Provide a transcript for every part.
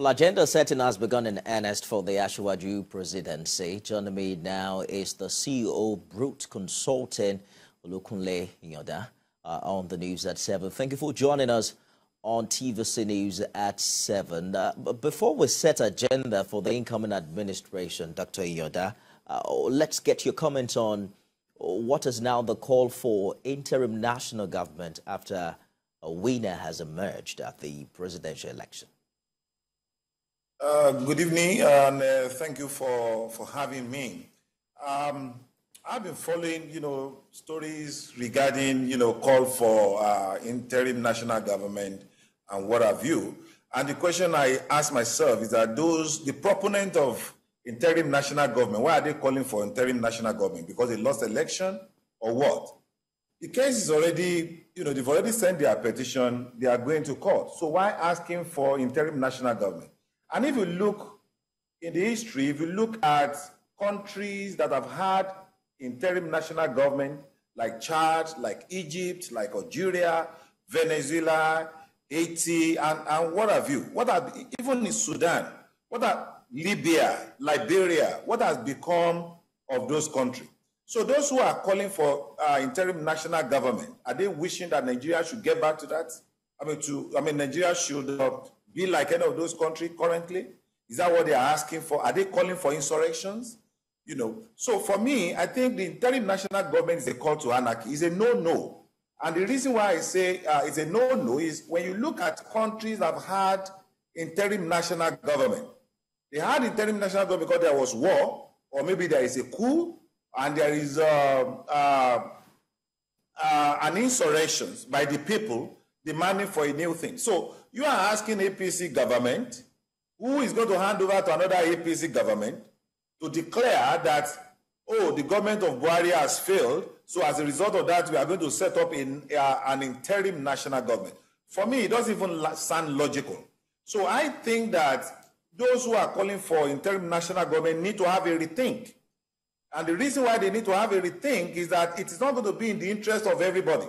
Well, agenda setting has begun in earnest for the Ashiwaju presidency. Joining me now is the CEO, Brute Consulting, Olukunle Iyanda, on the news at 7. Thank you for joining us on TVC News at 7. But before we set agenda for the incoming administration, Dr. Iyanda, let's get your comments on what is now the call for interim national government after a winner has emerged at the presidential election. Good evening, and thank you for having me. I've been following, stories regarding, call for interim national government and what have you. And the question I ask myself is that the proponent of interim national government, why are they calling for interim national government? Because they lost election or what? The case is already, they've already sent their petition. They are going to court. So why asking for interim national government? And if you look in the history, if you look at countries that have had interim national government, like Chad, like Egypt, like Algeria, Venezuela, Haiti, and what have you? Even in Sudan, what are Libya, Liberia, what has become of those countries? So those who are calling for interim national government, are they wishing that Nigeria should get back to that? Nigeria should be like any of those countries currently? Is that what they are asking for? Are they calling for insurrections? So for me, I think the interim national government is a call to anarchy. It's a no-no. And the reason why I say it's a no-no is when you look at countries that have had interim national government, they had interim national government because there was war, or maybe there is a coup, and there is an insurrection by the people demanding for a new thing. So you are asking APC government, who is going to hand over to another APC government, to declare that, oh, the government of Buhari has failed, so as a result of that, we are going to set up an interim national government. For me, it doesn't even sound logical. So I think that those who are calling for interim national government need to have a rethink. And the reason why they need to have a rethink is that it is not going to be in the interest of everybody.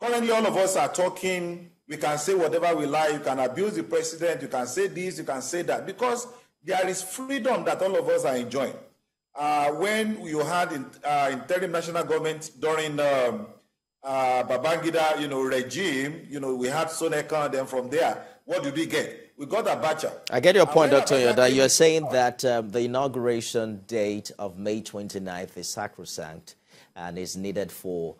Currently, all of us are talking, we can say whatever we like, you can abuse the president, you can say this, you can say that, because there is freedom that all of us are enjoying. When you had interim national government during Babangida, regime, we had Sonekan, and then from there, what did we get? We got Abacha. I get your point, Dr. Iyanda. You're saying that the inauguration date of May 29th is sacrosanct and is needed for,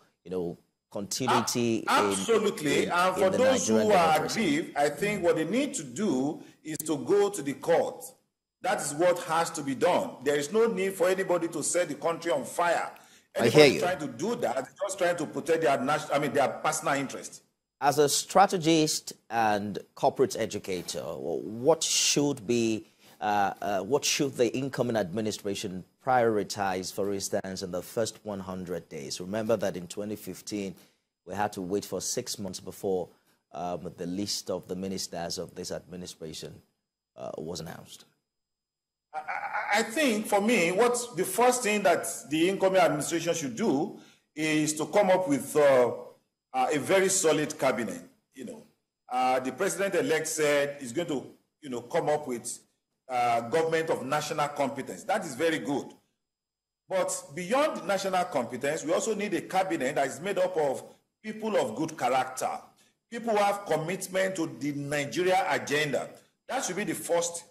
continuity. Absolutely. And for those who are aggrieved, I think what they need to do is to go to the court. That is what has to be done. There is no need for anybody to set the country on fire. Anybody trying to do that is just trying to protect their national, their personal interest. As a strategist and corporate educator, what should the incoming administration prioritize, for instance, in the first 100 days? Remember that in 2015, we had to wait for 6 months before the list of the ministers of this administration was announced. I think, for me, what's the first thing that the incoming administration should do is to come up with a very solid cabinet. The president-elect said he's going to, come up with government of national competence. That is very good. But beyond national competence, we also need a cabinet that is made up of people of good character, people who have commitment to the Nigeria agenda. That should be the first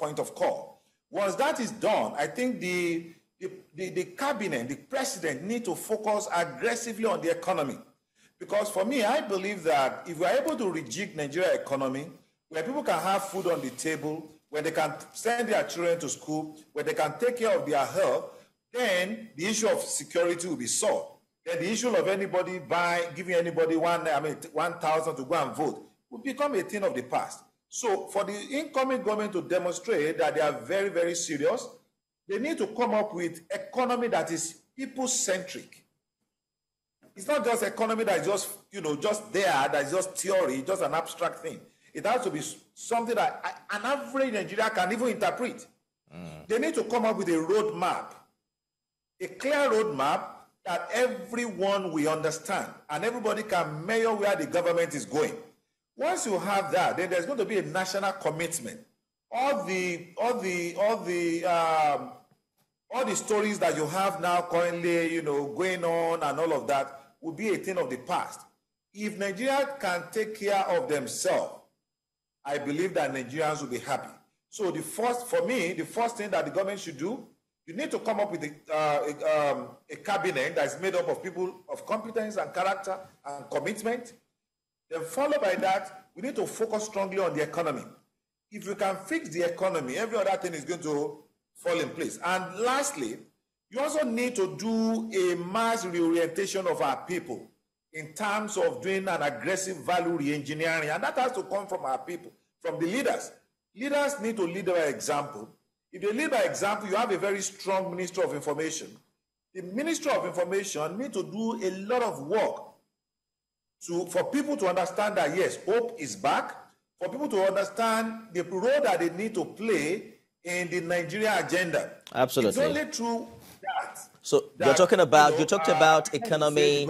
point of call. Once that is done, I think the cabinet, the president, need to focus aggressively on the economy. Because for me, I believe that if we are able to rejig Nigeria's economy, where people can have food on the table, where they can send their children to school, where they can take care of their health, then the issue of security will be solved. Then the issue of anybody giving anybody 1,000 to go and vote will become a thing of the past. So for the incoming government to demonstrate that they are very, very serious, they need to come up with economy that is people-centric. It's not just economy that is just, just there, that is just theory, just an abstract thing. It has to be something that an average Nigerian can even interpret. They need to come up with a roadmap, a clear roadmap that everyone will understand and everybody can measure where the government is going. Once you have that, then there's going to be a national commitment. All the stories that you have now currently, you know, going on and all of that will be a thing of the past. If Nigeria can take care of themselves, I believe that Nigerians will be happy. So the first, for me, the first thing that the government should do, you need to come up with a cabinet that's made up of people of competence and character and commitment. Then followed by that, we need to focus strongly on the economy. If you can fix the economy, every other thing is going to fall in place. And lastly, you also need to do a mass reorientation of our people in terms of doing an aggressive value re-engineering. And that has to come from our people, from the leaders. Leaders need to lead by example. If they lead by example, you have a very strong Minister of Information. The Minister of Information needs to do a lot of work for people to understand that, yes, hope is back, for people to understand the role that they need to play in the Nigeria agenda. Absolutely. It's only through that. So that, you're talking about economy,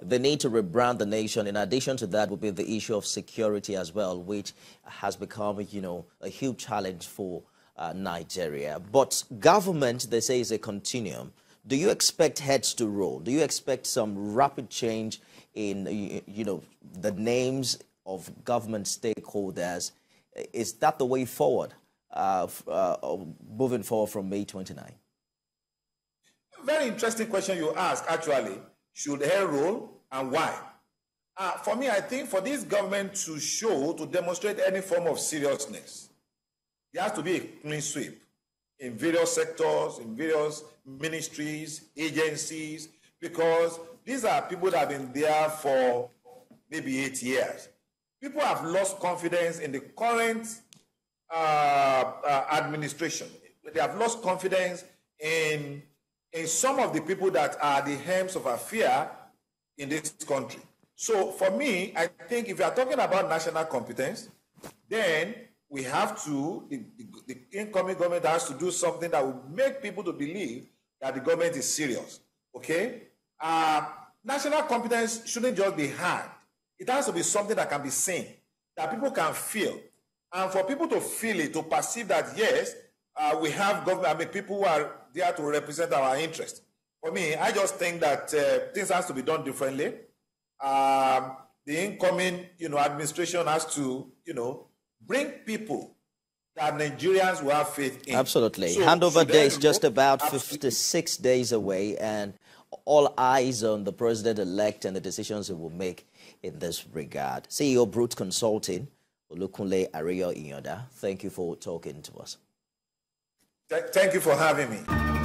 the need to rebrand the nation. In addition to that would be the issue of security as well, which has become, you know, a huge challenge for Nigeria. But government, they say, is a continuum. Do you expect heads to roll? Do you expect some rapid change in, you know, the names of government stakeholders? Is that the way forward, moving forward from May 29? Very interesting question you ask, actually. Should hair roll and why? For me, I think for this government to show, to demonstrate any form of seriousness, there has to be a clean sweep in various sectors, in various ministries, agencies, because these are people that have been there for maybe 8 years. People have lost confidence in the current administration. They have lost confidence in some of the people that are the helms of affair in this country. So for me, I think if you are talking about national competence, then we have to, the incoming government has to do something that will make people to believe that the government is serious, okay? National competence shouldn't just be hard. It has to be something that can be seen, that people can feel. And for people to feel it, to perceive that, yes, we have government, I mean, people who are there to represent our interest. For me, I just think that things has to be done differently. The incoming, you know, administration has to, you know, bring people that Nigerians will have faith in. Absolutely. So handover day is just about 56 days away, and all eyes on the president-elect and the decisions he will make in this regard. CEO Brute Consulting, Olukunle Ariyo Iyanda, thank you for talking to us. Thank you for having me.